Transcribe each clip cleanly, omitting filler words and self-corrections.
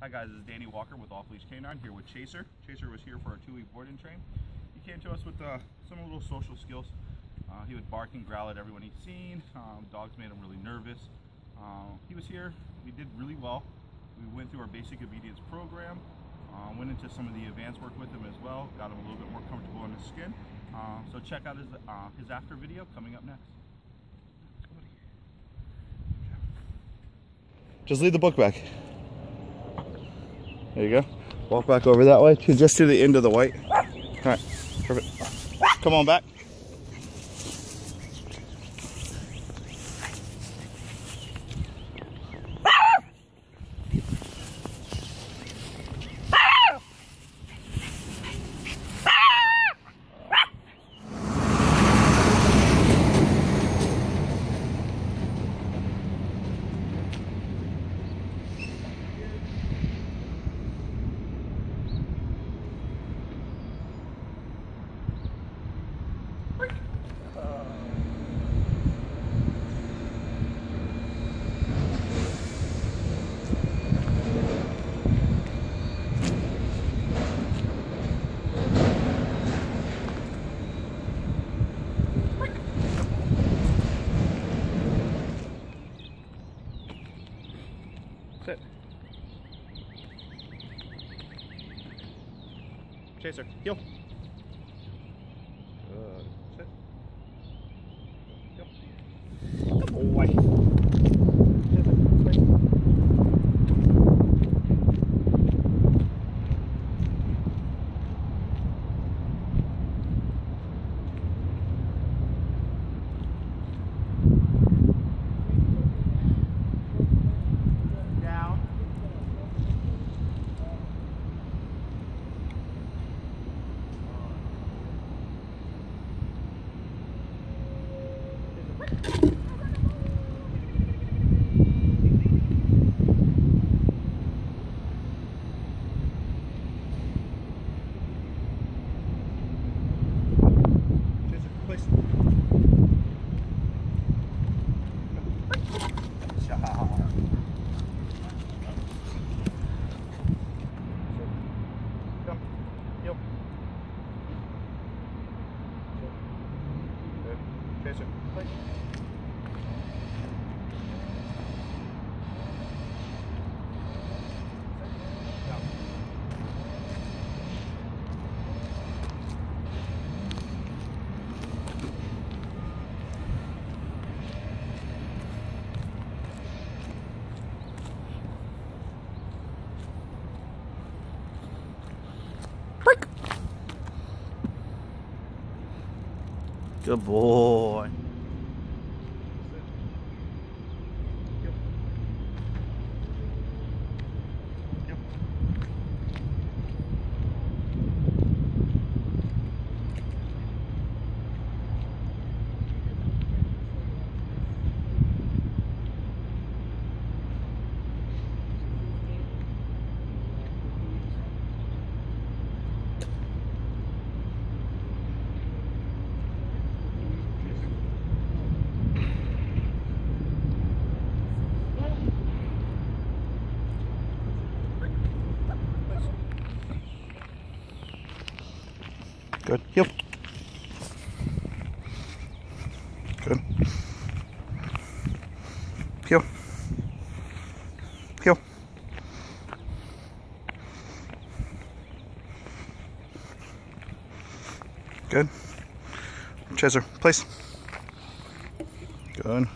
Hi guys, this is Danny Walker with Off Leash K9 here with Chaser. Chaser was here for our two-week board-in train. He came to us with some little social skills. He would bark and growl at everyone he'd seen. Dogs made him really nervous. He was here. We did really well. We went through our basic obedience program. Went into some of the advanced work with him as well. Got him a little bit more comfortable in his skin. So check out his after video coming up next. Just leave the book back. There you go. Walk back over that way, just to the end of the white. All right, perfect. Come on back. Sit. Chaser, heel. Good. Sit. Heel. Good boy. Chaser, sit. Chaser, please. Good boy. Good. Heel. Good. Heel. Heel. Good. Chaser, place. Good.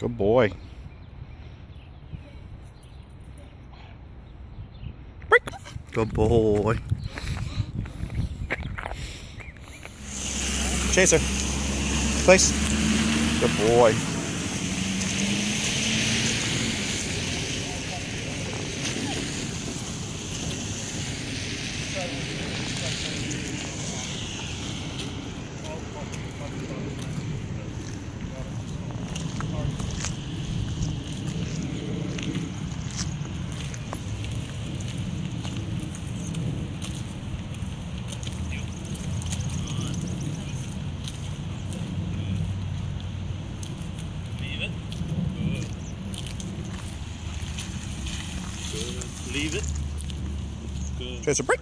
Good boy. Good boy. Chaser. Place. Good boy. Good. Leave it. Good. Chaser break.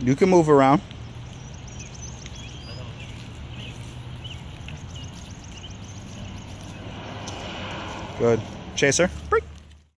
You can move around. Good. Chaser. Break.